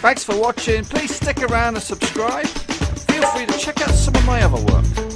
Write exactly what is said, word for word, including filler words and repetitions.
Thanks for watching, please stick around and subscribe. Feel free to check out some of my other work.